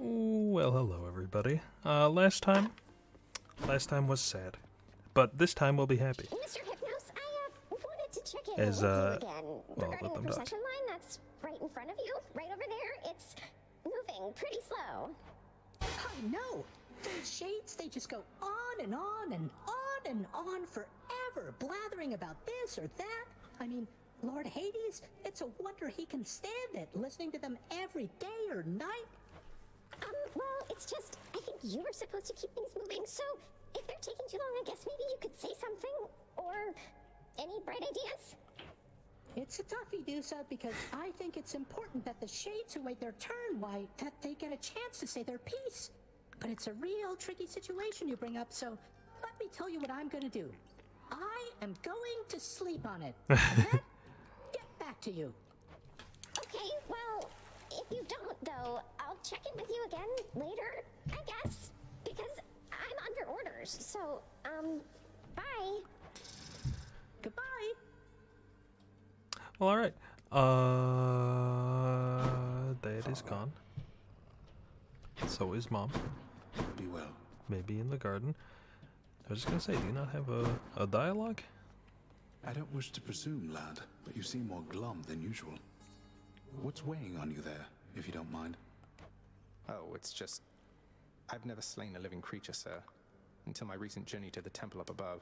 Well, hello everybody. Last time was sad, but this time we'll be happy. Mr. Hypnos, I wanted to check in with you again regarding the procession line that's right in front of you, right over there. It's moving pretty slow. Oh no, those shades—they just go on and on and on and on forever, blathering about this or that. I mean, Lord Hades, it's a wonder he can stand it, listening to them every day or night. Well, it's just, I think you were supposed to keep things moving, so if they're taking too long, I guess maybe you could say something, or any bright ideas? It's a toughie, Dusa, because I think it's important that the shades who wait their turn, that they get a chance to say their piece. But it's a real tricky situation you bring up, so let me tell you what I'm going to do. I am going to sleep on it, and then get back to you. Okay, well, if you don't, though, I'll check in with you again later, I guess, because I'm under orders. So, bye. Goodbye. Well, all right. Dad is gone. So is Mom. Be well. Maybe in the garden. I was just gonna say, do you not have a dialogue? I don't wish to presume, lad, but you seem more glum than usual. What's weighing on you there, if you don't mind? Oh, it's just... I've never slain a living creature, sir, until my recent journey to the temple up above.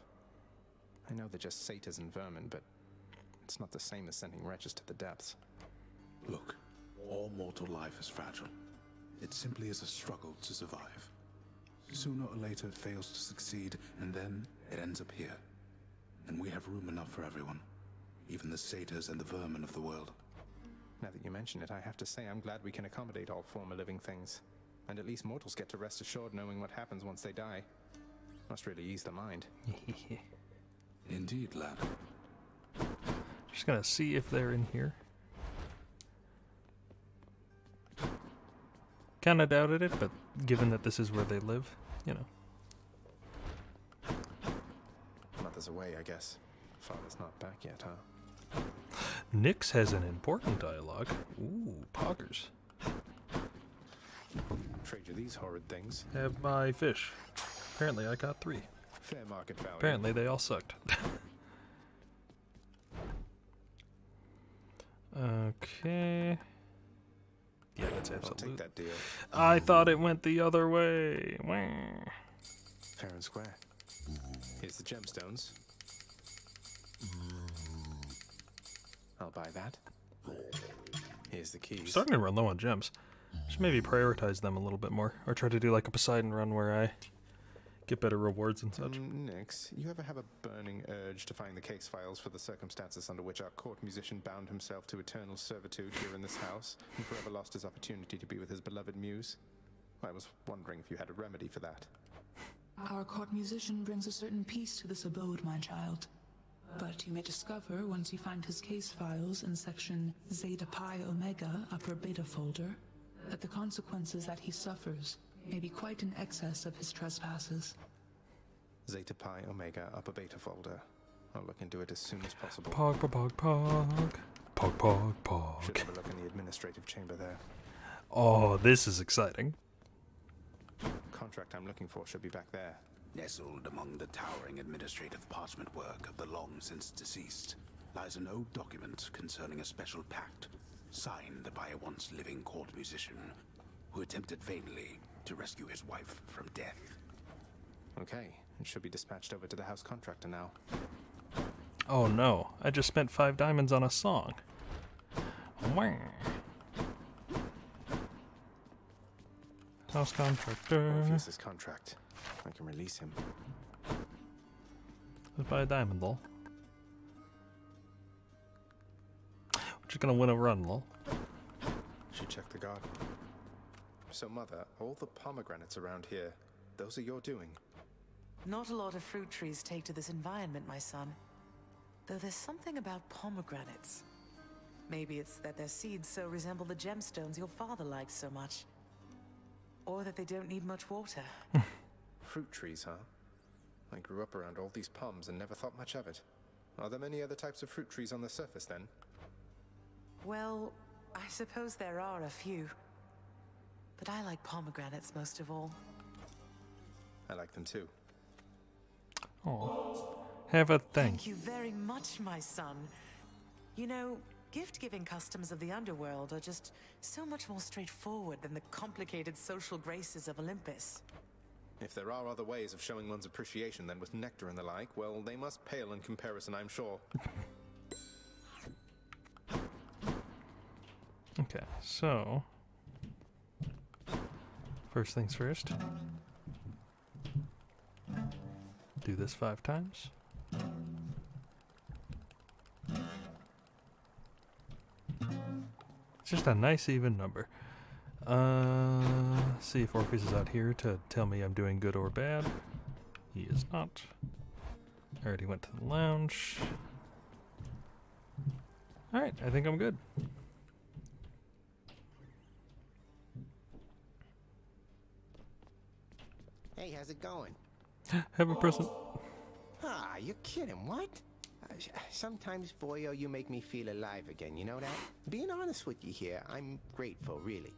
I know they're just satyrs and vermin, but it's not the same as sending wretches to the depths. Look, all mortal life is fragile. It simply is a struggle to survive. Sooner or later it fails to succeed, and then it ends up here. And we have room enough for everyone, even the satyrs and the vermin of the world. Now that you mention it, I have to say I'm glad we can accommodate all former living things. And at least mortals get to rest assured knowing what happens once they die. Must really ease the mind. Indeed, lad. Just gonna see if they're in here. Kinda doubted it, but given that this is where they live, you know. Mother's away, I guess. Father's not back yet, huh? Nyx has an important dialogue. Ooh, poggers. Trade you these horrid things. Have my fish. Apparently I got 3. Fair market value. Apparently they all sucked. Okay. Yeah, that's absolute. I'll take that deal. I thought it went the other way. Fair and square. Here's the gemstones. I'll buy that. Here's the keys. I'm starting to run low on gems. Should maybe prioritize them a little bit more, or try to do like a Poseidon run where I get better rewards and such. Nyx, you ever have a burning urge to find the case files for the circumstances under which our court musician bound himself to eternal servitude here in this house and forever lost his opportunity to be with his beloved muse? I was wondering if you had a remedy for that. Our court musician brings a certain peace to this abode, my child. But you may discover, once you find his case files in section Zeta Pi Omega upper beta folder, that the consequences that he suffers may be quite in excess of his trespasses. Zeta Pi Omega upper beta folder. I'll look into it as soon as possible. Pog, pog, pog. Pog, pog, pog. Should have a look in the administrative chamber there. Oh, this is exciting. Contract I'm looking for should be back there. Nestled among the towering administrative parchment work of the long-since-deceased lies an old document concerning a special pact signed by a once-living court musician who attempted vainly to rescue his wife from death. Okay, it should be dispatched over to the house contractor now. Oh no, I just spent 5 diamonds on a song. Whang. House contractor. Orpheus' this contract. I can release him. Let's buy a diamond, lol. We're just gonna win a run, lol. Should check the garden. So, Mother, all the pomegranates around here, those are your doing? Not a lot of fruit trees take to this environment, my son. Though there's something about pomegranates. Maybe it's that their seeds so resemble the gemstones your father likes so much. Or that they don't need much water. Fruit trees, huh? I grew up around all these palms and never thought much of it. Are there many other types of fruit trees on the surface, then? Well, I suppose there are a few. But I like pomegranates most of all. I like them too. Oh, have a thing. Thank you very much, my son. You know, gift-giving customs of the underworld are just so much more straightforward than the complicated social graces of Olympus. If there are other ways of showing one's appreciation than with nectar and the like, well, they must pale in comparison, I'm sure. Okay, so... first things first. Do this 5 times. It's just a nice even number. Let's see if Orpheus is out here to tell me I'm doing good or bad. He is not. I already went to the lounge. Alright, I think I'm good. Hey, how's it going? Have a present. Ah, you're kidding, what? Sometimes, boyo, you make me feel alive again, you know that? Being honest with you here, I'm grateful, really.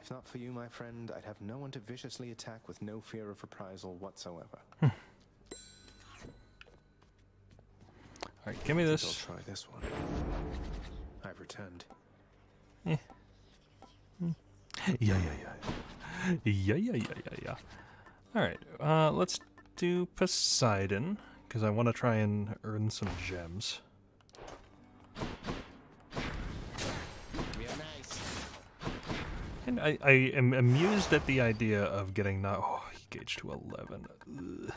If not for you, my friend, I'd have no one to viciously attack with no fear of reprisal whatsoever. Alright, give me this. I'll try this one. I've returned. Yeah. Yeah. Alright, let's do Poseidon, because I want to try and earn some gems. Real nice. And I am amused at the idea of getting not... oh, he gauged to 11. Ugh.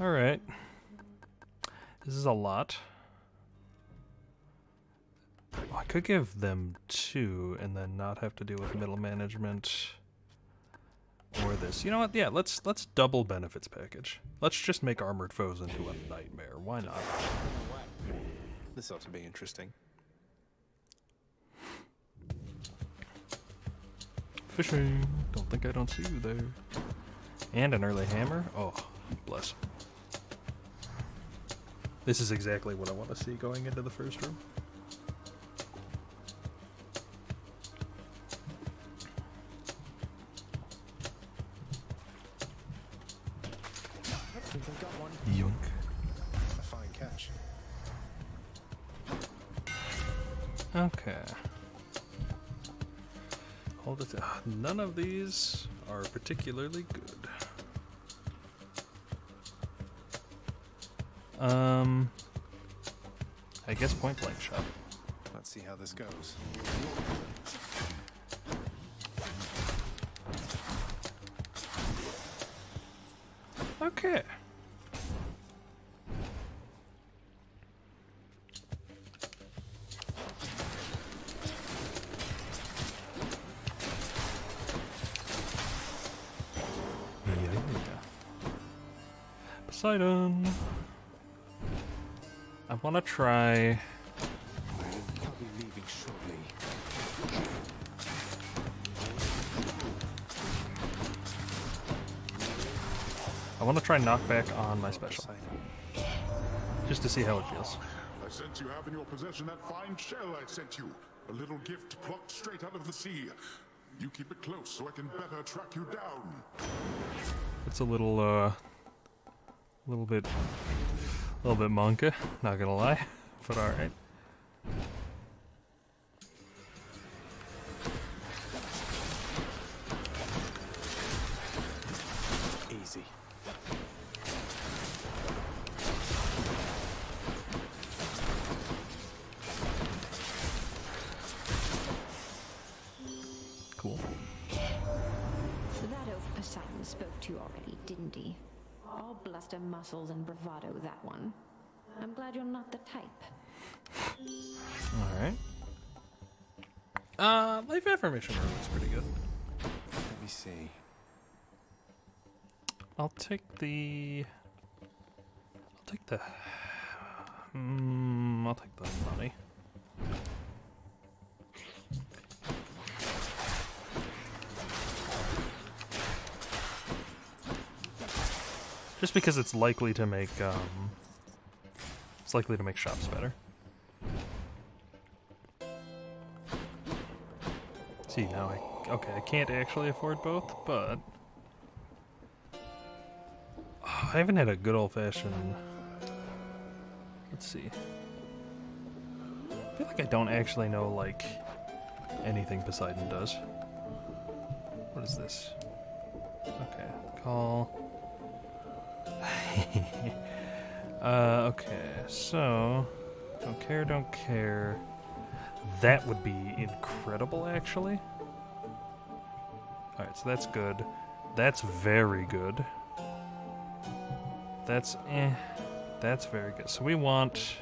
All right. This is a lot. Oh, I could give them 2 and then not have to deal with middle management or this. You know what? Yeah, let's double benefits package. Let's just make armored foes into a nightmare. Why not? This ought to be interesting. Fishing. Don't think I don't see you there. And an early hammer. Oh, bless. This is exactly what I want to see going into the first room. Yunk. A fine catch. Okay. All the none of these are particularly good. I guess point blank shot. Let's see how this goes. Okay. Poseidon. I want to try. I'll be leaving shortly. I want to try knockback on my special, just to see how it feels. I sense you have in your possession that fine shell I sent you, a little gift plucked straight out of the sea. You keep it close so I can better track you down. It's a little bit monka, not gonna lie, but alright. Easy. Cool. So that oaf Poseidon spoke to you already, didn't he? All bluster, muscles, and bravado, that one. I'm glad you're not the type. Alright. Life affirmation room is pretty good. Let me see. I'll take the money. Just because it's likely to make shops better. See now, I can't actually afford both, but I haven't had a good old-fashioned. Let's see. I feel like I don't actually know like anything Poseidon does. What is this? Okay, call. Okay, so don't care. That would be incredible, actually. Alright, so that's good. That's very good. That's eh. That's very good. So we want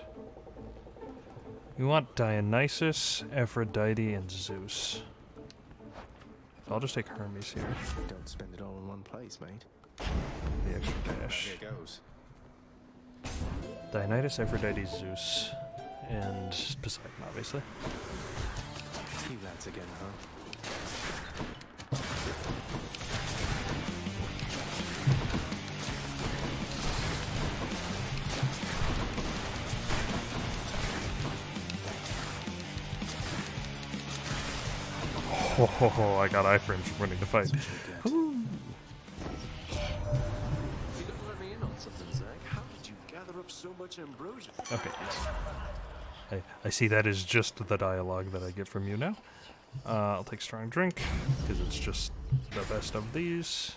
Dionysus, Aphrodite, and Zeus. So I'll just take Hermes here. Don't spend it all in one place, mate. The extra dash. There goes. Dionysus, Aphrodite, Zeus, and Poseidon, obviously. It's you lads again, huh? Ho ho ho, I got iframes from winning the fight. Okay, I see that is just the dialogue that I get from you now. I'll take strong drink, because it's just the best of these.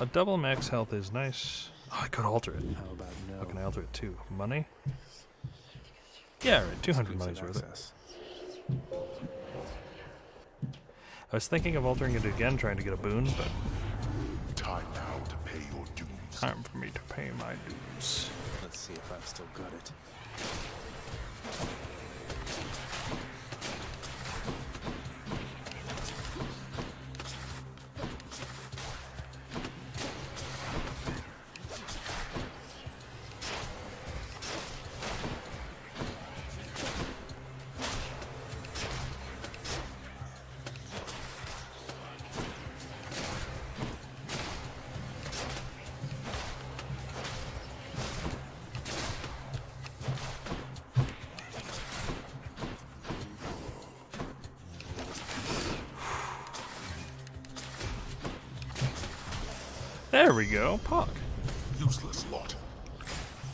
A double max health is nice. Oh, I could alter it. How about no? How can I alter it too? Money? Yeah, alright, 200 money's worth it. I was thinking of altering it again, trying to get a boon, but... Time now to pay your dues. Time for me to pay my dues. Let's see if I've still got it. There we go, Pog. Useless lot.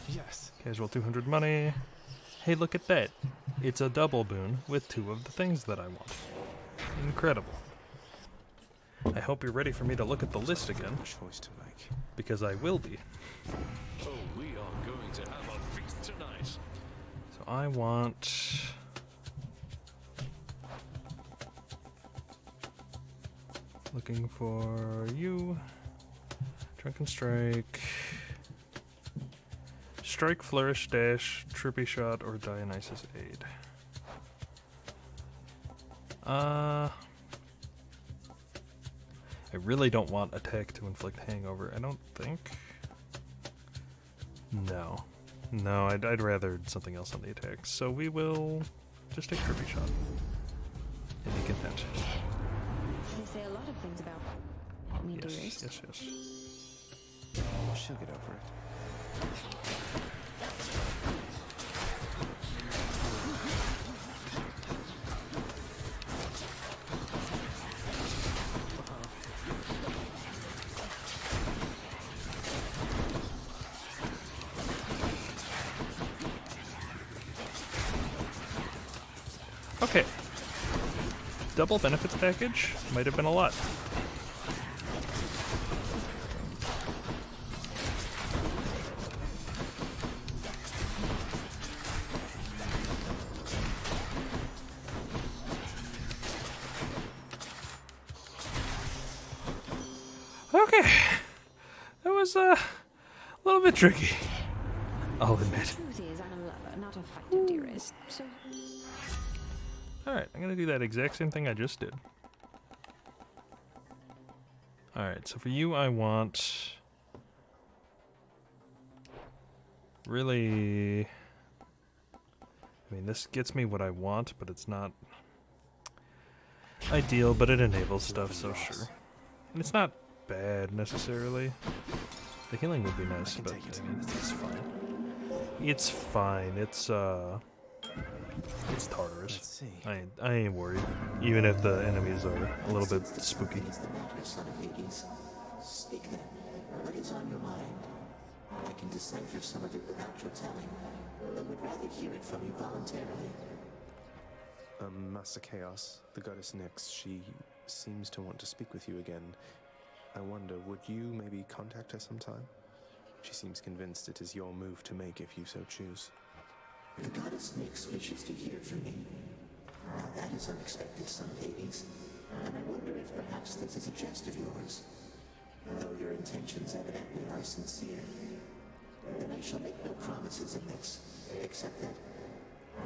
Yes. Casual 200 money. Hey, look at that. It's a double boon with two of the things that I want. Incredible. I hope you're ready for me to look at the list again. Choice to make. Because I will be. Oh, we are going to have a feast tonight. So I want. Looking for you. Drunken Strike, Strike, Flourish, Dash, Trippy Shot, or Dionysus Aid. I really don't want Attack to Inflict Hangover, I don't think. No. No, I'd rather something else on the attack, so we will just take Trippy Shot and be content. You say a lot of things about me, yes, yes, yes. She'll get over it. Okay. Double benefits package might have been a lot. Tricky, I'll admit. Alright, I'm gonna do that exact same thing I just did. Alright, so for you I want... Really... I mean, this gets me what I want, but it's not ideal, but it enables stuff, so sure. And it's not bad, necessarily. The healing would be nice, but I mean, it's fine. It's fine. It's Tartarus. I ain't worried, even if the enemies are a little bit spooky. Speak then. What is on your mind? I can decipher some of it without your telling, but would rather hear it from you voluntarily. Master Chaos, the goddess Nyx, she seems to want to speak with you again. I wonder, would you maybe contact her sometime? She seems convinced it is your move to make if you so choose. The goddess Nyx wishes to hear from me. Now that is unexpected, son of Hades, and I wonder if perhaps this is a jest of yours. Though your intentions evidently are sincere, then I shall make no promises in this, except that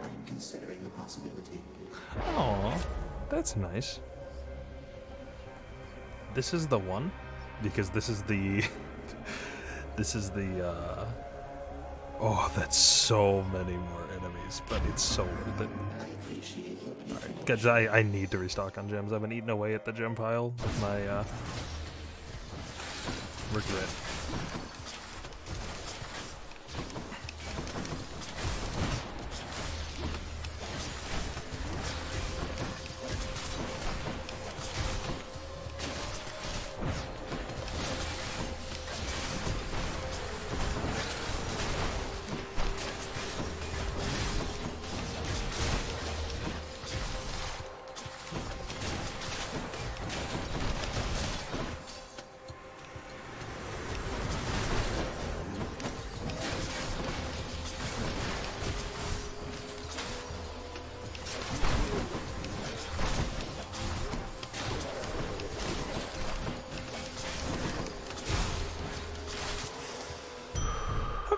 I am considering the possibility. Aww, that's nice. This is the one, because this is the this is the oh, that's so many more enemies, but it's so worth it. Alright, guys, I need to restock on gems. I've been eating away at the gem pile with my regret.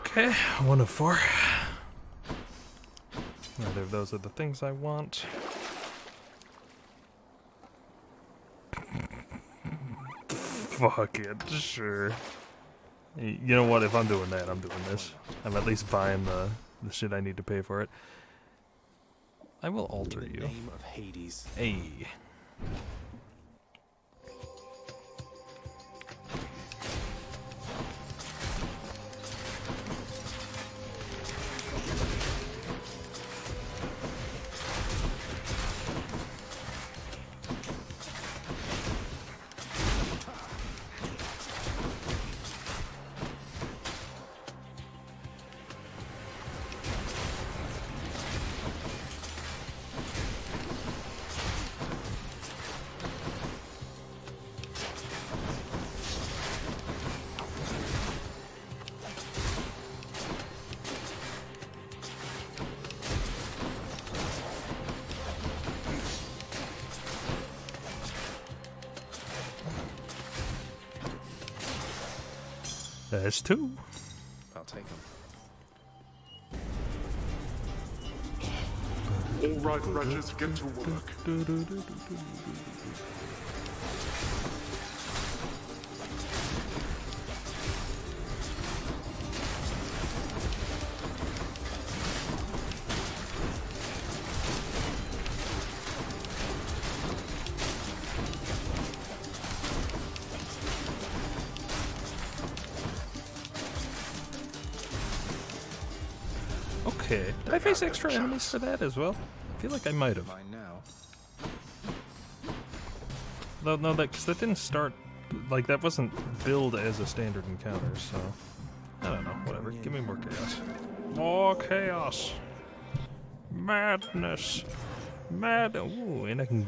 Okay, 1 of 4. Neither of those are the things I want. Fuck it, sure. You know what? If I'm doing that, I'm doing this. I'm at least buying the shit I need to pay for it. I will alter you. In the name of Hades. Hey. There's 2. I'll take them. All right, wretches, get to work. Okay, did I face extra enemies for that as well? I feel like I might have. No, because that didn't start, like, that wasn't billed as a standard encounter, so... I don't know, whatever. Give me more chaos. More chaos! Madness! Mad... Ooh, and I can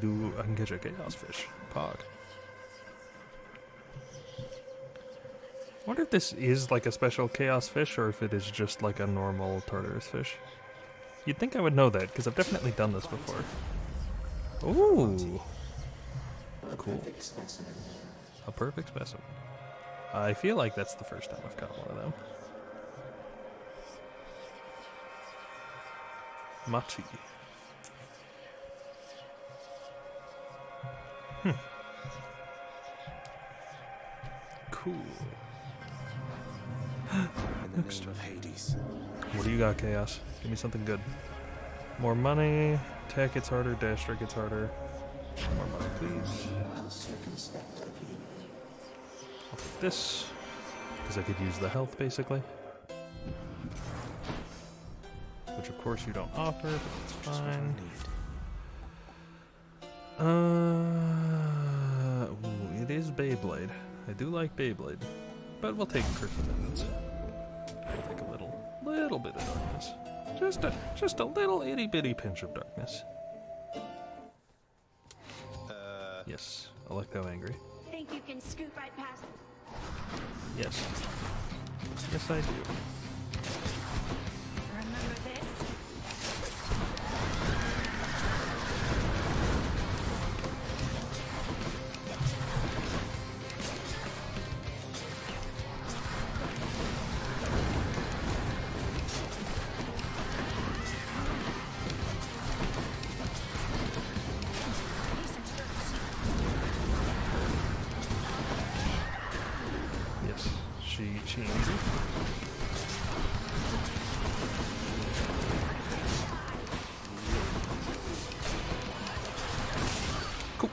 catch a chaos fish. Pog. I wonder if this is like a special chaos fish or if it is just like a normal Tartarus fish. You'd think I would know that because I've definitely done this before. Ooh! Cool. A perfect specimen. I feel like that's the first time I've caught one of them. Machi. Cool. In the name of Hades. What do you got, Chaos? Give me something good. More money. Attack gets harder. Dash strike gets harder. More money, please. I'll take this. because I could use the health, basically. Which, of course, you don't offer, but it's fine. Ooh, it is Beyblade. I do like Beyblade, but we'll take it for convenience. We'll take a little bit of darkness. Just a little itty-bitty pinch of darkness. Yes, Alecto angry. Think you can scoop right past? Yes. Yes, I do. Remember this? Cool.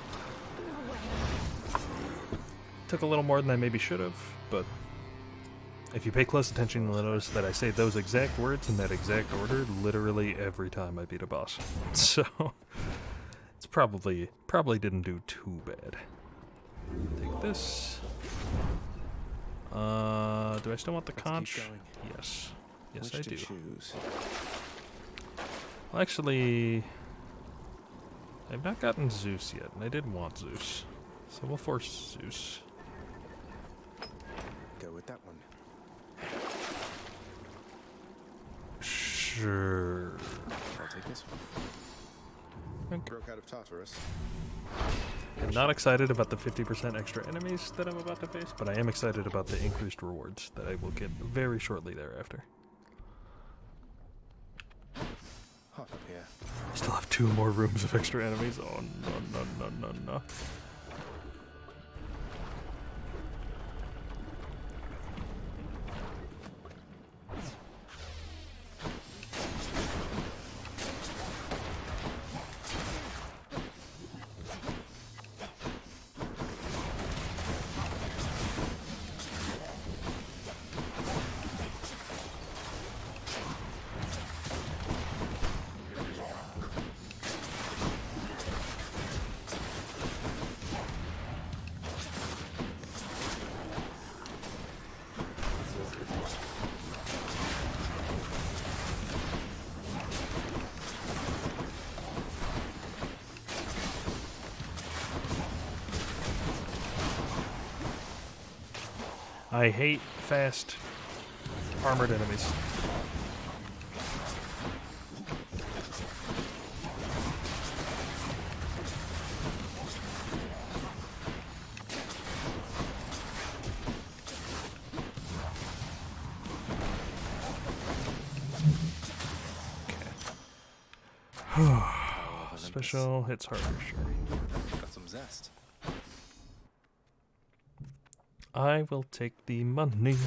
Took a little more than I maybe should have, but if you pay close attention, you'll notice that I say those exact words in that exact order literally every time I beat a boss. So it's probably didn't do too bad. Take this. Do I still want the conch? Yes. Yes, I do. Well, actually, I've not gotten Zeus yet, and I did want Zeus. So we'll force Zeus. Go with that one. Sure. I'll take this one. Okay. Broke out of Tartarus. I'm not excited about the 50% extra enemies that I'm about to face, but I am excited about the increased rewards that I will get very shortly thereafter. Hot up here. I still have 2 more rooms of extra enemies. Oh no no no no no. I hate fast, armored enemies. Okay. Special hits harder, sure. Got some zest. I will take the money.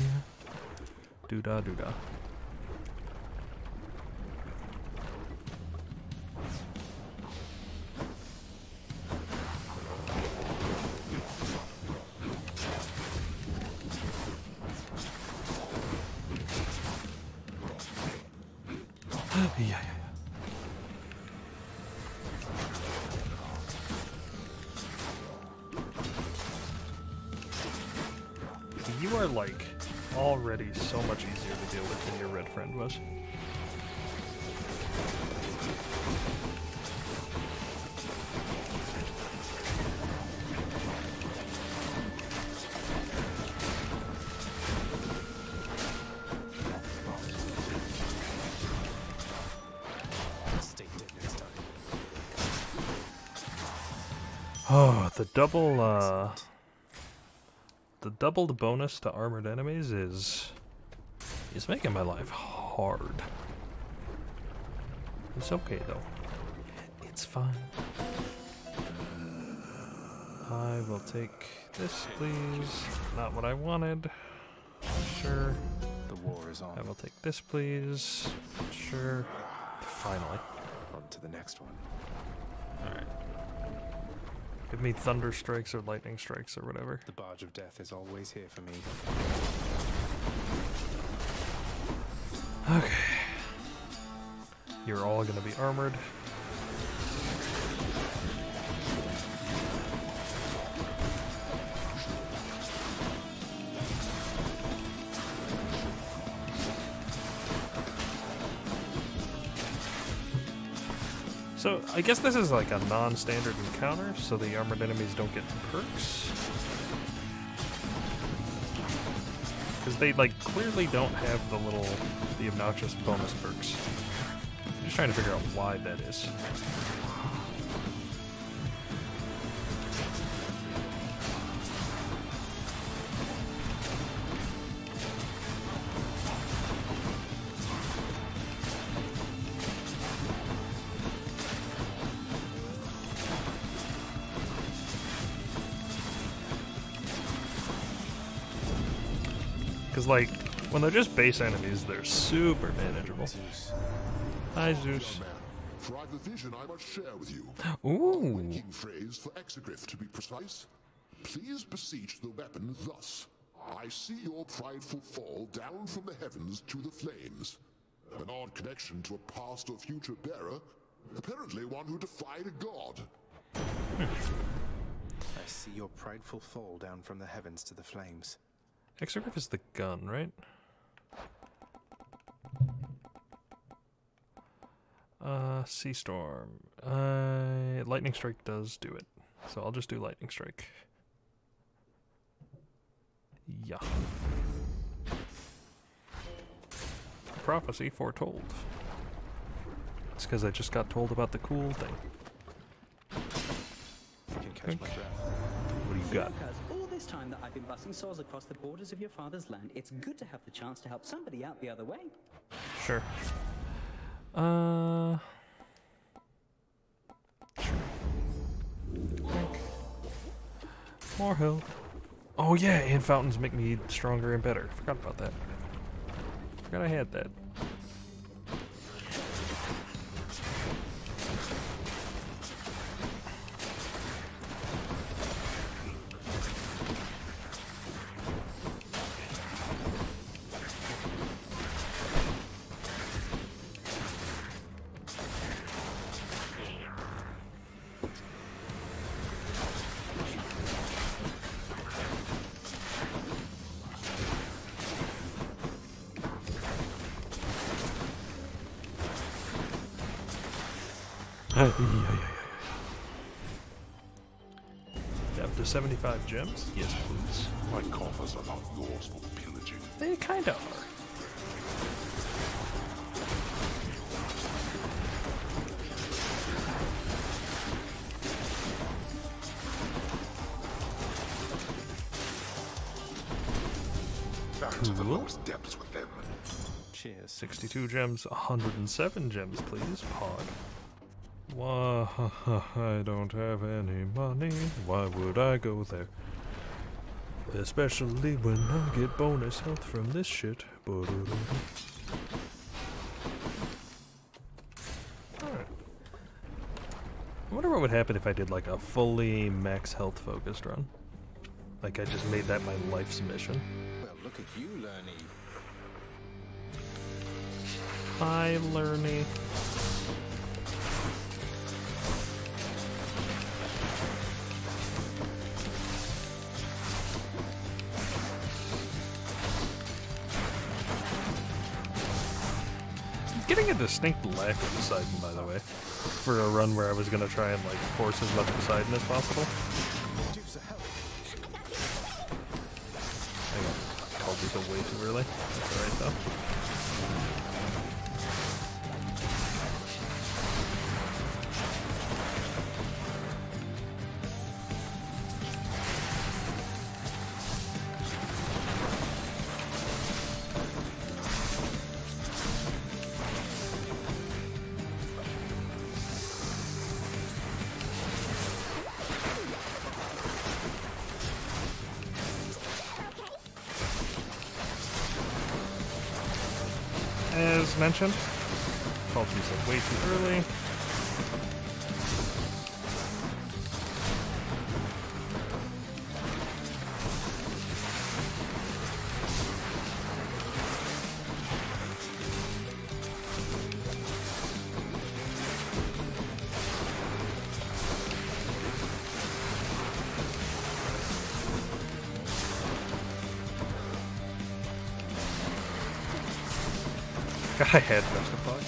Doodah, doodah. You are, like, already so much easier to deal with than your red friend was. Oh, the double, the doubled bonus to armored enemies is making my life hard. It's okay though. It's fine. I will take this, please. Not what I wanted. Sure. The war is on. I will take this, please. Sure. Finally. On to the next one. All right. Give me thunder strikes or lightning strikes or whatever. The barge of death is always here for me. Okay. You're all gonna be armored. So, I guess this is like a non-standard encounter, so the armored enemies don't get perks. Because they, like, clearly don't have the little, the obnoxious bonus perks. I'm just trying to figure out why that is. Like, when they're just base enemies, they're super manageable. Hi, Zeus. For I've a vision I must share with you. Ooh. Waking phrase for Exagryph, to be precise. Please beseech the weapon thus. I see your prideful fall down from the heavens to the flames. An odd connection to a past or future bearer. Apparently one who defied a god. I see your prideful fall down from the heavens to the flames. Exagryph is the gun, right? Sea Storm. Lightning Strike does do it. So I'll just do Lightning Strike. Yeah. Prophecy foretold. It's because I just got told about the cool thing. You can catch my breath. What do you got? Time that I've been busting souls across the borders of your father's land, it's good to have the chance to help somebody out the other way. Sure. More health. Oh yeah, and fountains make me stronger and better. Forgot about that. Forgot I had that. Up to 75 gems? Yes, please. My coffers are not yours for pillaging. They kind of are. Back to the lowest depths with them. Cheers. 62 gems, 107 gems, please, Pod. I don't have any money, why would I go there? Especially when I get bonus health from this shit. Alright. I wonder what would happen if I did like a fully max health focused run. Like I just made that my life's mission. Well, look at you, Lerny. Hi, Lerny. Getting a distinct lack of Poseidon, by the way, for a run where I was gonna try and like force as much Poseidon as possible. Hang on, I called these way too early. That's alright though. As mentioned, called these up way too early. I had first of all.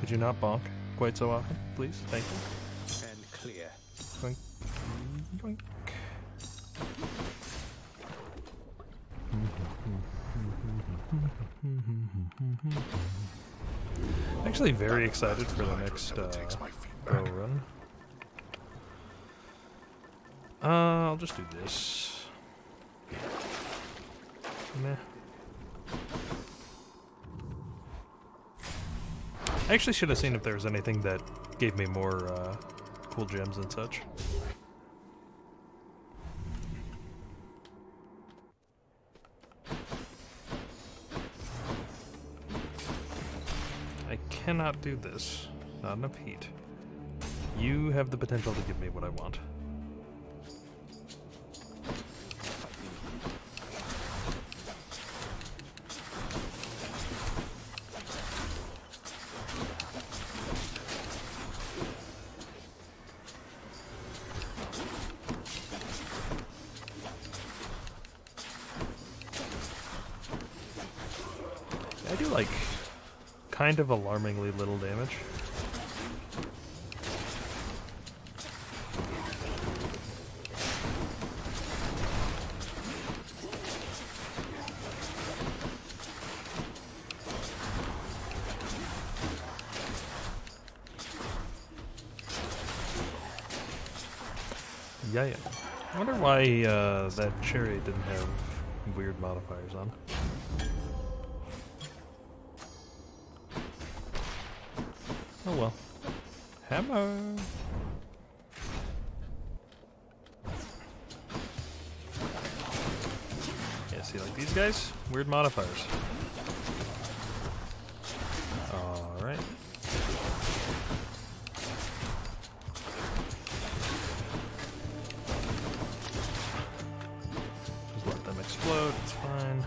Could you not bonk quite so often, please? Thank you. And clear. Doink. Doink. Actually, very excited for the next go run. I'll just do this. Meh. I actually should have seen if there was anything that gave me more cool gems and such. I cannot do this. Not enough heat. You have the potential to give me what I want. Kind of alarmingly little damage. Yeah. I wonder why that chariot didn't have weird modifiers on. Oh well. Hammer! Yeah, see, like these guys? Weird modifiers. Alright. Just let them explode, it's fine.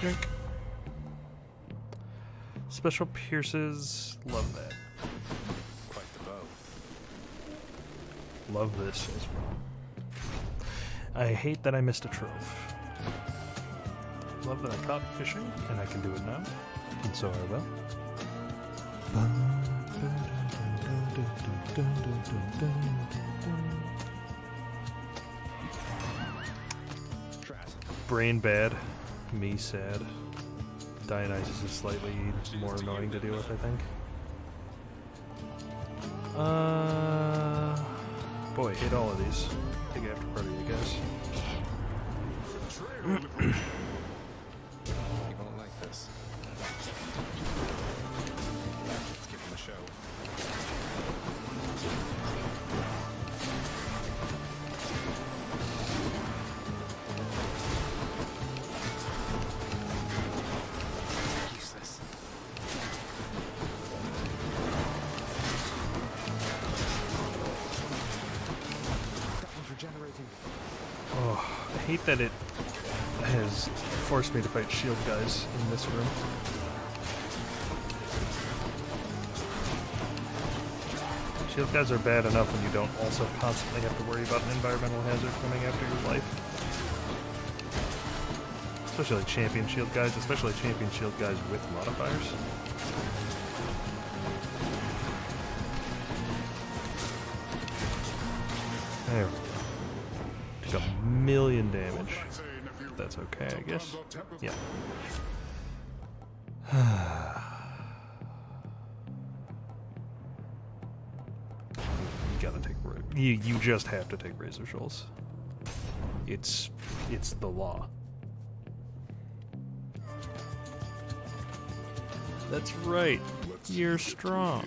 Drink. Special pierces, love that. Quite the bow. Love this as well. I hate that I missed a trove. Love that I caught fishing, and I can do it now, and so I will. Brain bad. Me sad. Dionysus is slightly more annoying to deal with, I think. Boy, hit all of these. I think I have to party, I guess. You won't like this. Let's give him a show. I hate that it has forced me to fight shield guys in this room. Shield guys are bad enough when you don't also constantly have to worry about an environmental hazard coming after your life. Especially like champion shield guys, especially champion shield guys with modifiers. There we go. A million damage. but that's okay, I guess. Yeah. You gotta take you just have to take razor shoals. It's the law. That's right. You're strong.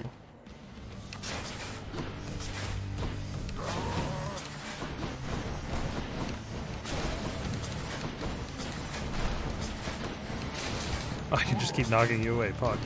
I can just keep knocking you away, fuck.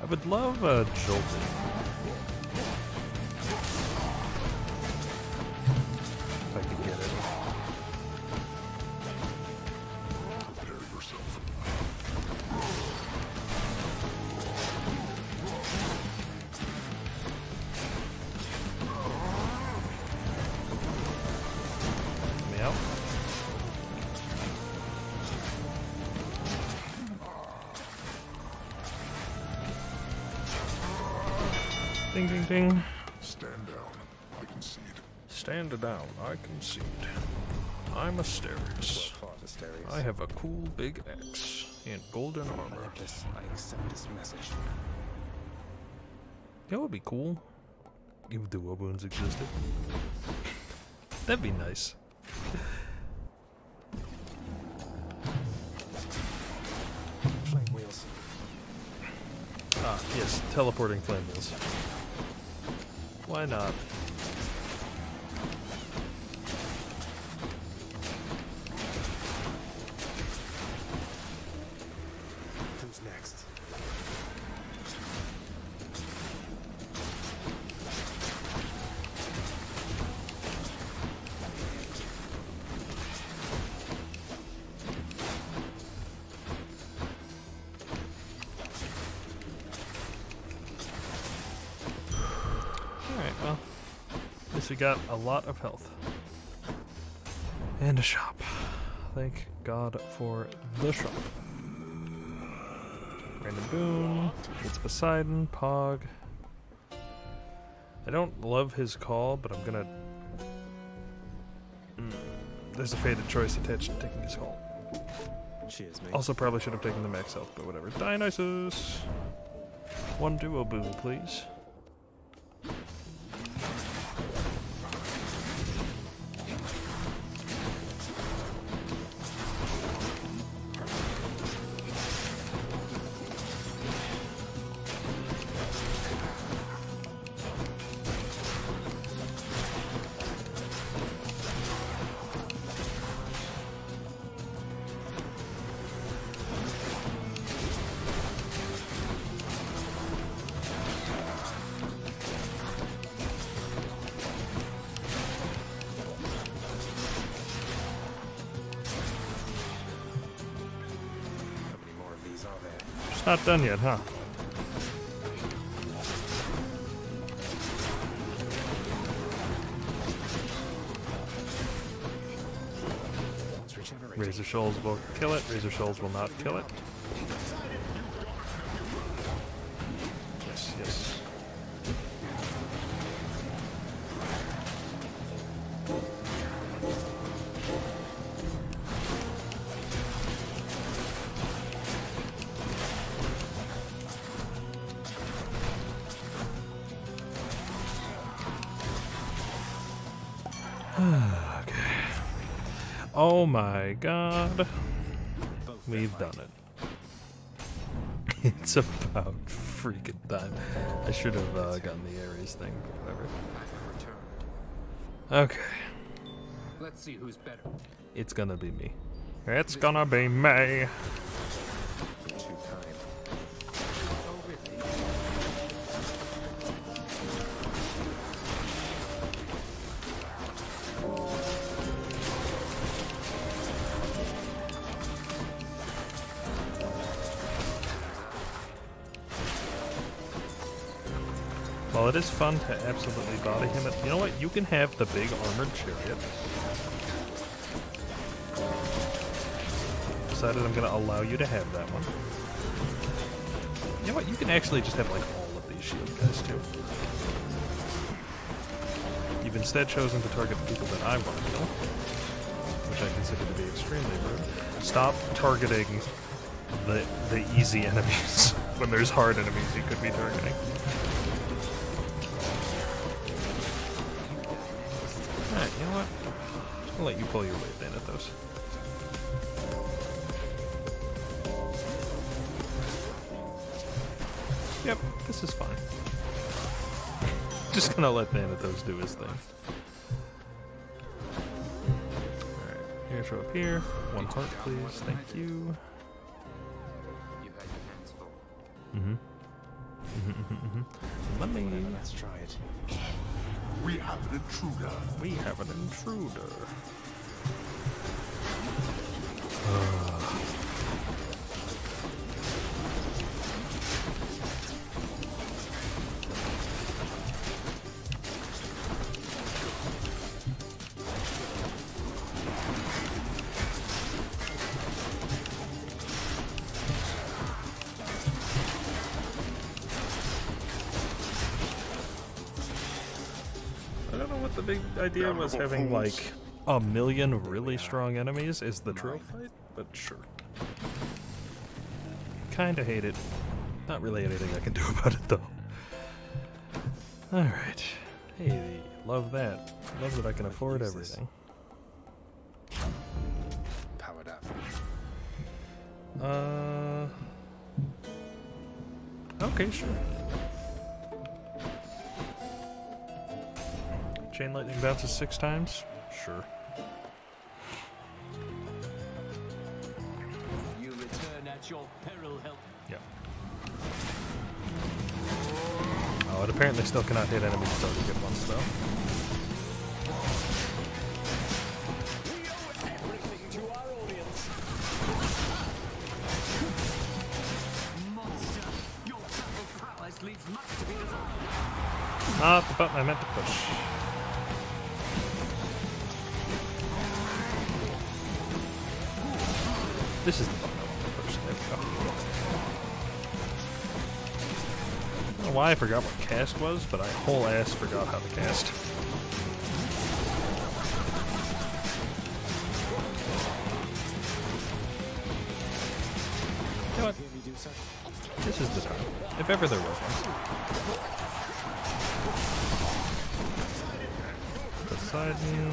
I would love a jolt. If I could get it. Prepare yourself. Meow. Ding, ding, ding. Stand down. I concede. Stand down. I concede. I'm Asterius. I have a cool big axe and golden armor. I accept this message. That would be cool. If the Woboons existed. That'd be nice. Flame wheels. Ah, yes. Teleporting flame wheels. Why not? Who's next? We got a lot of health and a shop. Thank God for the shop. Random boon. It's Poseidon. Pog. I don't love his call, but I'm gonna. There's a fated choice attached to taking his call. Cheers, mate. Also, probably should have taken the max health, but whatever. Dionysus. One duo boon, please. Not done yet, huh? Razor Shoals will kill it. Razor Shoals will not kill it. Yes, yes. Okay. Oh my God. We've done it. It's about freaking time. I should have gotten the Ares thing, but whatever. Okay. Let's see who's better. It's gonna be me. It's gonna be me. While it is fun to absolutely body him, you know what? You can have the big armored chariot. Decided I'm going to allow you to have that one. You know what? You can actually just have like all of these shield guys too. You've instead chosen to target the people that I want to kill, which I consider to be extremely rude. Stop targeting the easy enemies when there's hard enemies you could be targeting. Alright, you know what? I'll let you pull your weight then at those. Yep, this is fine. Just gonna let Thanatos do his thing. Alright, you're gonna show up here. One heart, please. Thank you. Mm-hmm. Let me... Let's try it. We have an intruder. We have an intruder. The idea was having like a million really strong enemies is the true fight, but sure. Kinda hate it. Not really anything I can do about it though. Alright. Hey, love that. Love that I can afford everything. Powered up. Okay, sure. Chain lightning bounces 6 times? Sure. You return at your peril, help. Yeah. Oh, it apparently still cannot hit enemies until we get ones though. We owe everything to our audience. Monster, your battle prowess leaves much to be desired. Ah, the button I meant to push. This is the button I want to push. There we go. I don't know why I forgot what cast was, but I whole ass forgot how to cast. You know what? This is the time. If ever there was one. Poseidon.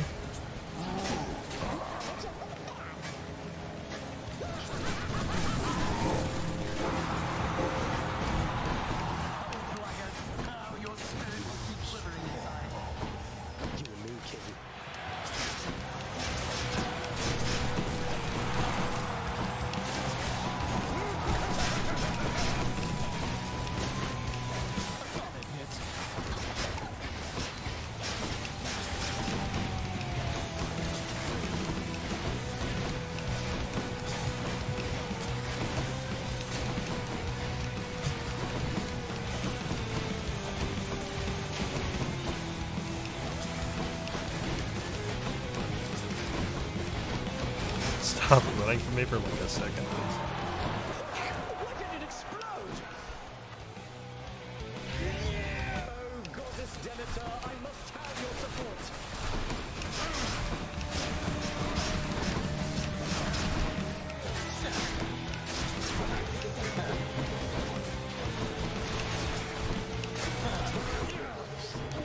For like a second, please. Why did it explode? Yeah. Oh, goddess Demeter, I must have your support.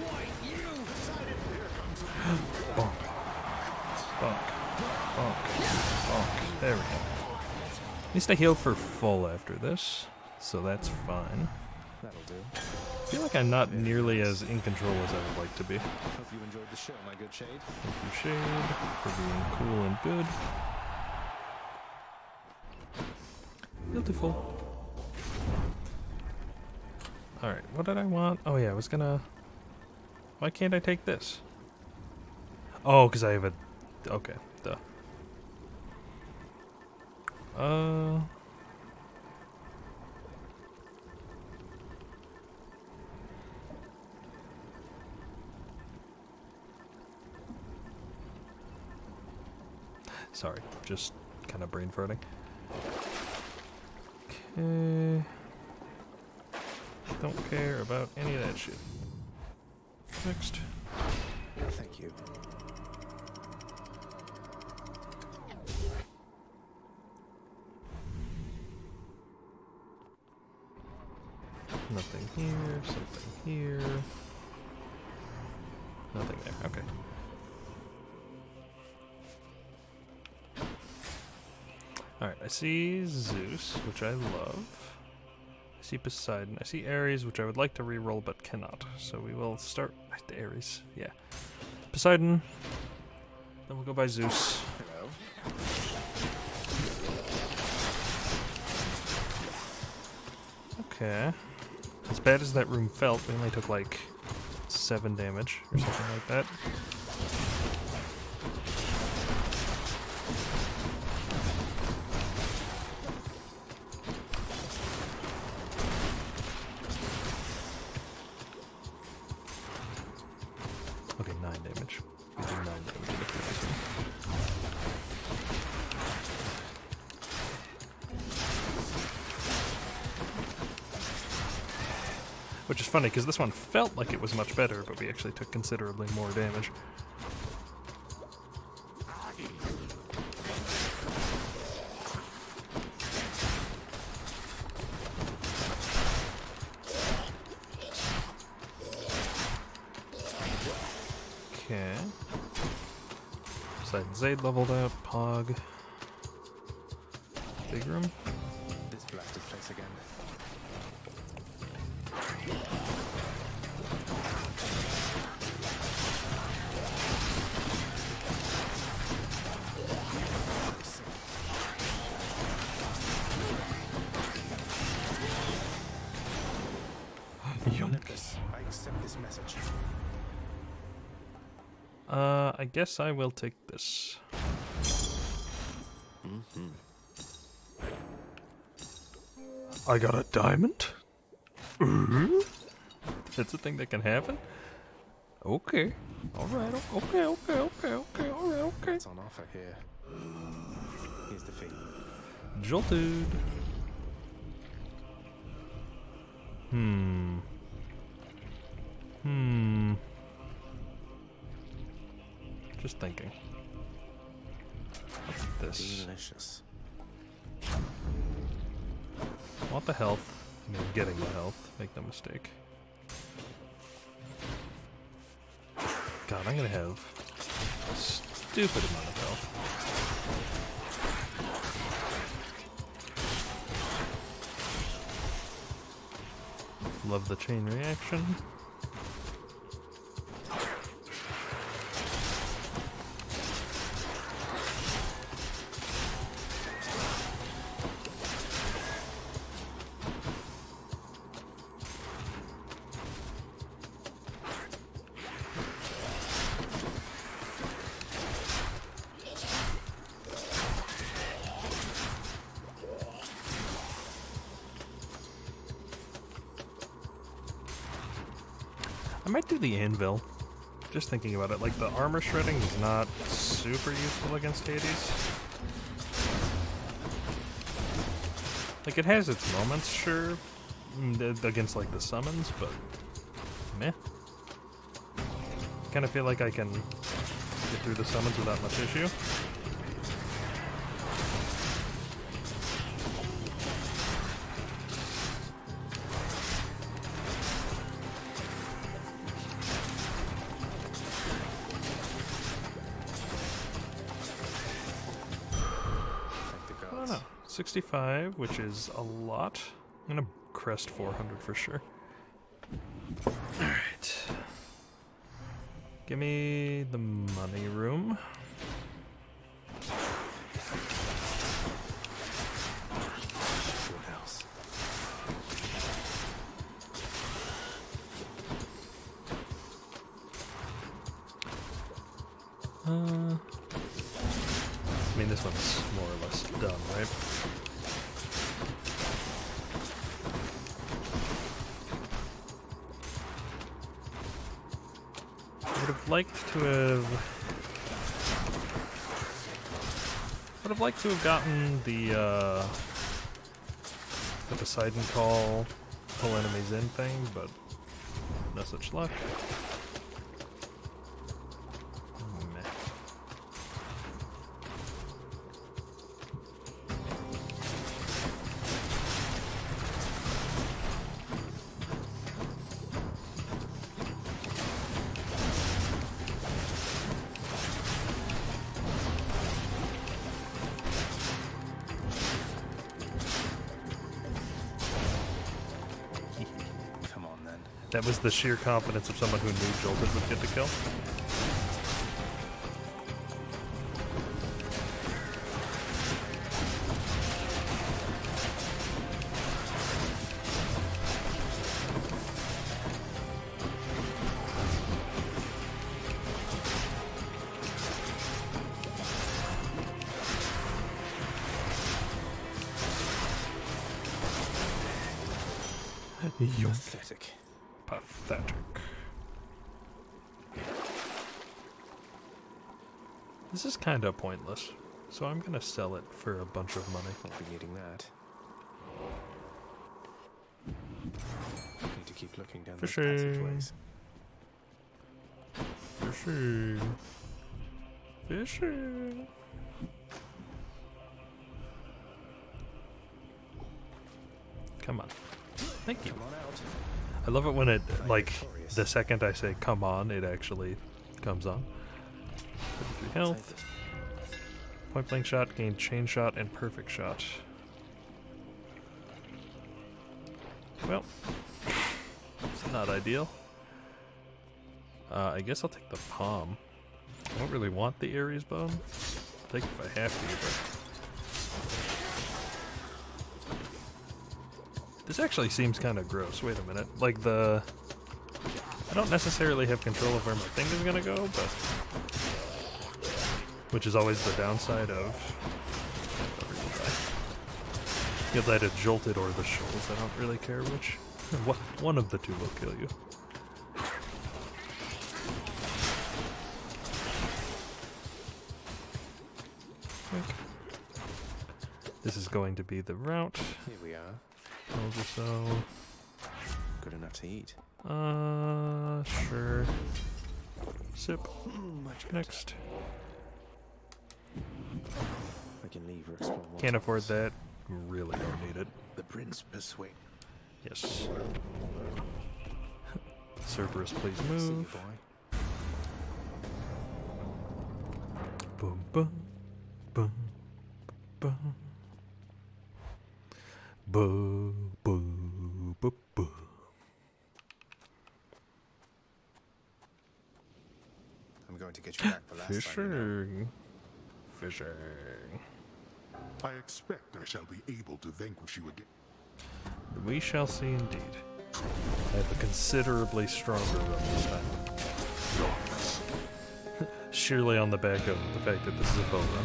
Why you decided here comes bonk. Bonk. Bonk. Bonk. There we go. At least I heal for full after this, so that's fine. That'll do. I feel like I'm not nearly as in control as I would like to be. Hope you enjoyed the show, my good Shade. Thank you, Shade, for being cool and good. Beautiful. Alright, what did I want? Oh yeah, I was gonna... Why can't I take this? Oh, because I have a... Okay, duh. Sorry, just kind of brain farting. Okay. Don't care about any of that shit. Next. Thank you. Nothing here, something here. Nothing there, okay. Alright, I see Zeus, which I love. I see Poseidon. I see Ares, which I would like to reroll but cannot. So we will start with Ares. Yeah. Poseidon. Then we'll go by Zeus. Hello. Okay. As bad as that room felt, we only took like 7 damage or something like that. Which is funny, because this one felt like it was much better, but we actually took considerably more damage. Okay. Poseidon Zade leveled up, Pog. Big room. This blasted place again. I guess I will take this. I got a diamond? That's a thing that can happen? Okay. Alright, okay. It's on offer here. Here's the fee. Jolted. Just thinking. What's this? Delicious. I want the health. I mean, getting the health. Make no mistake. God, I'm gonna have a stupid amount of health. Love the chain reaction. I might do the anvil. Just thinking about it, like the armor shredding is not super useful against Hades. Like it has its moments, sure, against like the summons, but meh. Kind of feel like I can get through the summons without much issue. No, 65, which is a lot. I'm gonna crest 400 for sure. Alright. Give me the money room. I mean, this one's more or less done, right? I would have liked to have Would have liked to have gotten the Poseidon call, pull enemies in thing, but no such luck. That was the sheer confidence of someone who knew Jolted would get the kill. Pathetic. Pathetic. This is kind of pointless, so I'm gonna sell it for a bunch of money. I'll be needing that. Need to keep looking down the passageways. Fishing. Fishing. Come on. Thank you. I love it when it, like, the second I say come on, it actually comes on. 33 health. Point blank shot, gain chain shot, and perfect shot. Well, it's not ideal. I guess I'll take the palm. I don't really want the Ares bone. I'll take it if I have to, but... This actually seems kind of gross. Wait a minute. Like the... I don't necessarily have control of where my thing is going to go, but... Which is always the downside of... You'll die to Jolted or the Shoals. I don't really care which. One of the two will kill you. This is going to be the route. Here we are. Or so. Good enough to eat. Sure. Sip. Much next. I can leave or explore more. Can't afford that. Really don't need it. The prince persuade. Yes. Cerberus, please move. See you, boy. Boom, boom, boom, boom. Boo, boo, boo, boo. I'm going to get you back for last time. Fishing. I expect I shall be able to vanquish you again. We shall see indeed. I have a considerably stronger run this time. Surely on the back of the fact that this is a bow run.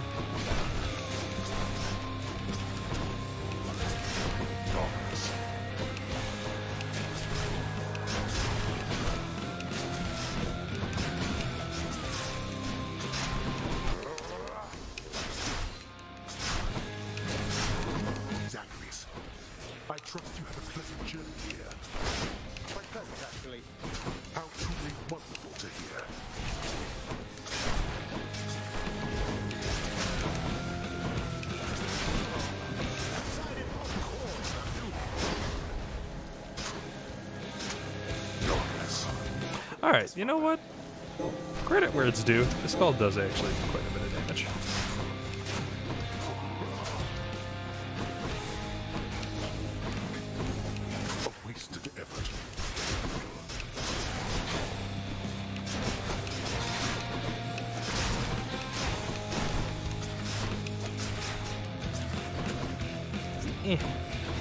Alright, you know what? Credit where it's due. This skull does actually do quite a bit of damage. A wasted effort.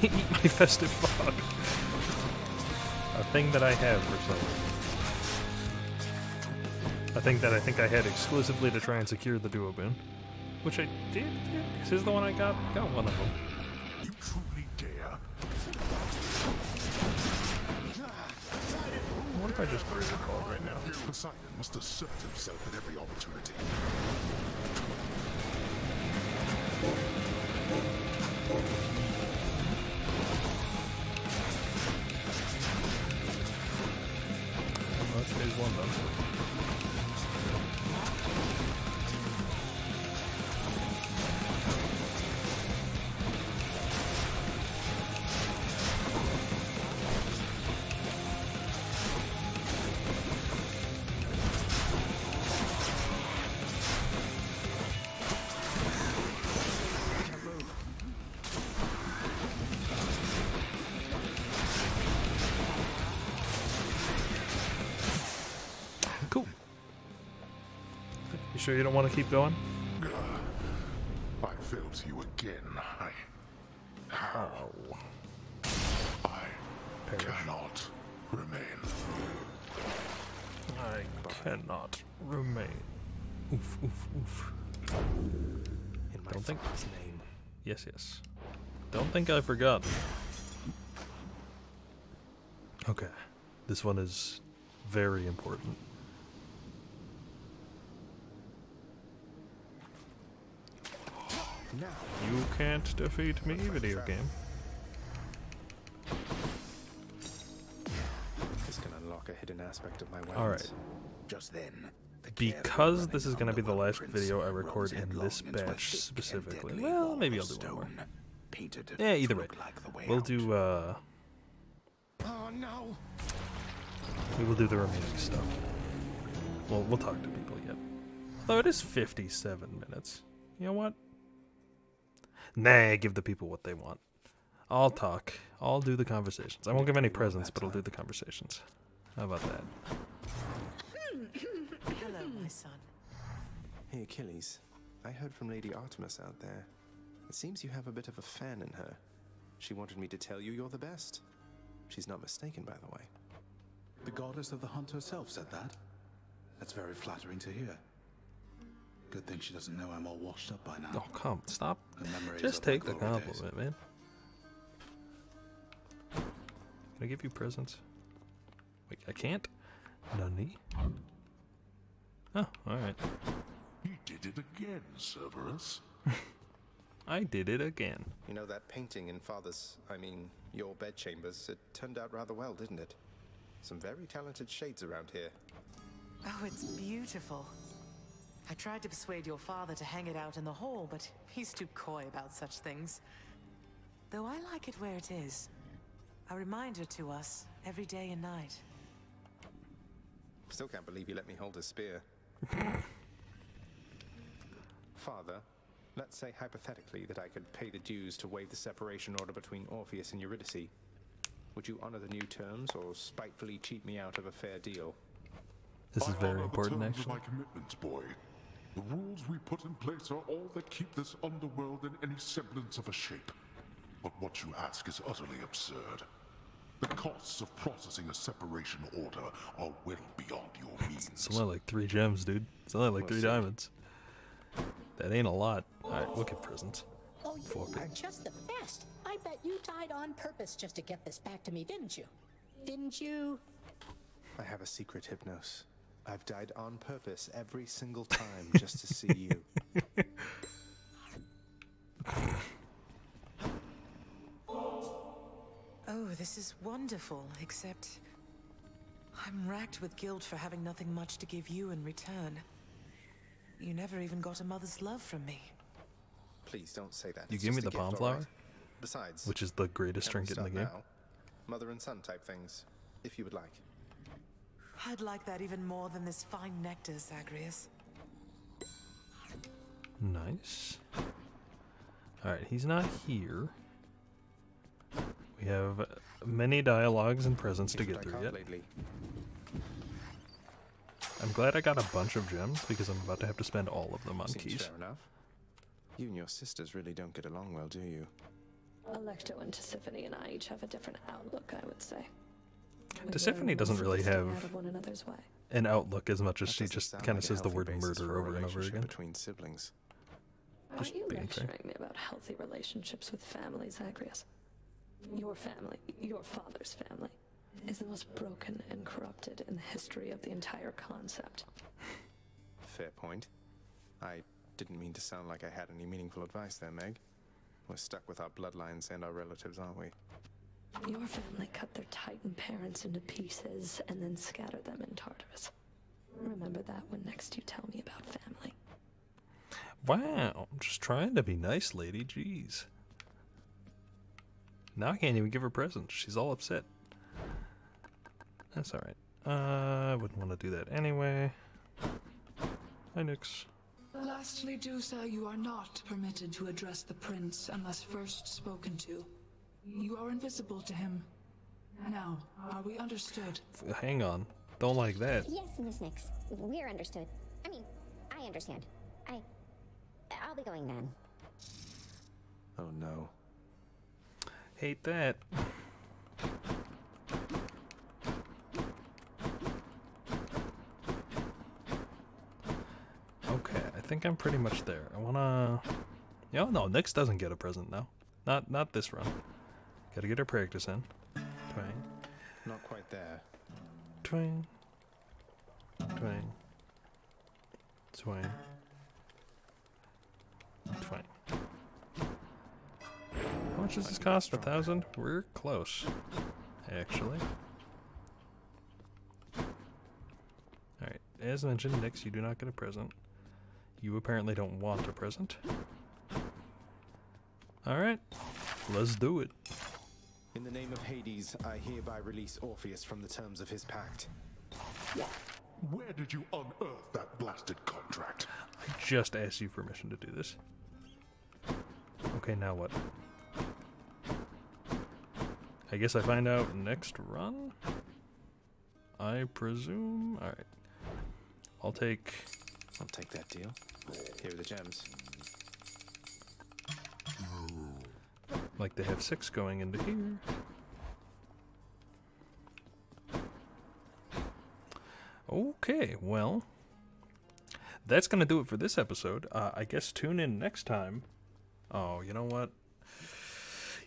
Eat my festive fog. A thing that I have for some reason. I think that I had exclusively to try and secure the duo boon, which I did. This is the one I got. Got one of them. You truly dare. What if I just break a call right now? Poseidon must assert himself at every opportunity. sure you don't want to keep going? I failed you again. How? I cannot remain. I cannot remain. Oof, oof, oof. In my father's name. Yes, yes. Don't think I forgot. Okay. This one is very important. You can't defeat me, video game. This can unlock a hidden aspect of my weapons. All right. Just then. Because this is going to be the last video I record in this batch specifically. Well, maybe I'll do one more. Yeah, either way. We'll do, we will do the remaining stuff. Well, we'll talk to people yet. Although it is 57 minutes. You know what? Nah, give the people what they want. I'll talk. I'll do the conversations. I won't give any presents, but I'll do the conversations. How about that? Hello, my son. Hey, Achilles. I heard from Lady Artemis out there. It seems you have a bit of a fan in her. She wanted me to tell you you're the best. She's not mistaken, by the way. The goddess of the hunt herself said that? That's very flattering to hear. Good thing she doesn't know I'm all washed up by now. Oh, come, stop. Just take the compliment, man. Can I give you presents? Wait, I can't? None. Oh, alright. You did it again, Cerberus. I did it again. You know that painting in father's, I mean, your bedchambers, it turned out rather well, didn't it? Some very talented shades around here. Oh, it's beautiful. I tried to persuade your father to hang it out in the hall, but he's too coy about such things. Though I like it where it is. A reminder to us every day and night. Still can't believe you let me hold a spear. Father, let's say hypothetically that I could pay the dues to waive the separation order between Orpheus and Eurydice. Would you honor the new terms or spitefully cheat me out of a fair deal? This is very important, actually. I honor the terms of my commitments, boy. The rules we put in place are all that keep this underworld in any semblance of a shape. But what you ask is utterly absurd. The costs of processing a separation order are well beyond your means. It's only like 3 gems, dude. It's only like 3 diamonds. That ain't a lot. Alright, we'll get presents. Oh, you are just the best. I bet you died on purpose just to get this back to me, didn't you? Didn't you? I have a secret, Hypnos. I've died on purpose every single time just to see you. Oh, this is wonderful, except I'm racked with guilt for having nothing much to give you in return. You never even got a mother's love from me. Please don't say that. You gave me the palm flower? Besides, which is the greatest trinket in the game. Mother and son type things, if you would like. I'd like that even more than this fine nectar, Zagreus. Nice. Alright, he's not here. We have many dialogues and presents to get through yet. I'm glad I got a bunch of gems because I'm about to have to spend all of them on keys. You and your sisters really don't get along well, do you? Alecto and Tisiphone and I each have a different outlook, I would say. Tisiphone doesn't really have an outlook as much as she just kind of says the word murder over and over again. Between siblings. Are you lecturing me about healthy relationships with families, Zagreus? Your family, your father's family, is the most broken and corrupted in the history of the entire concept. Fair point. I didn't mean to sound like I had any meaningful advice there, Meg. We're stuck with our bloodlines and our relatives, aren't we? Your family cut their Titan parents into pieces and then scattered them in Tartarus. Remember that when next you tell me about family. Wow, I'm just trying to be nice, lady. Jeez. Now I can't even give her presents. She's all upset. That's alright. I wouldn't want to do that anyway. Hi, Nyx. Lastly, Dusa, you are not permitted to address the prince unless first spoken to. You are invisible to him. Now, are we understood? Hang on. Don't like that. Yes, Miss Nyx. We're understood. I mean, I I understand. I'll be going then. Oh no. Hate that. Okay, I think I'm pretty much there. I wanna... Oh no, Nyx doesn't get a present now. Not this run. Gotta get her practice in. Twang. Not quite there. Twang. Twang. Twang. Twang. How much does this cost? 1,000? We're close, actually. Alright, as mentioned, Nyx, you do not get a present. You apparently don't want a present. Alright, let's do it. In the name of Hades, I hereby release Orpheus from the terms of his pact. What? Where did you unearth that blasted contract? I just asked you permission to do this. Okay, now what? I guess I find out next run? I presume? Alright. I'll take that deal. Here are the gems. Like they have 6 going into here. Okay, well, that's going to do it for this episode. I guess tune in next time. Oh, you know what?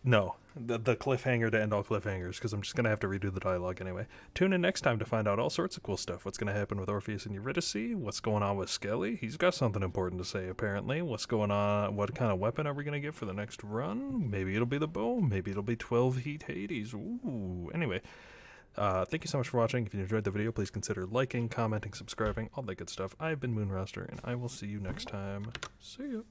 No, the cliffhanger to end all cliffhangers, because I'm just going to have to redo the dialogue anyway. Tune in next time to find out all sorts of cool stuff. What's going to happen with Orpheus and Eurydice? What's going on with Skelly? He's got something important to say, apparently. What's going on? What kind of weapon are we going to get for the next run? Maybe it'll be the bow. Maybe it'll be 12 Heat Hades. Ooh, anyway. Thank you so much for watching. If you enjoyed the video, please consider liking, commenting, subscribing, all that good stuff. I've been MoonRoster, and I will see you next time. See ya.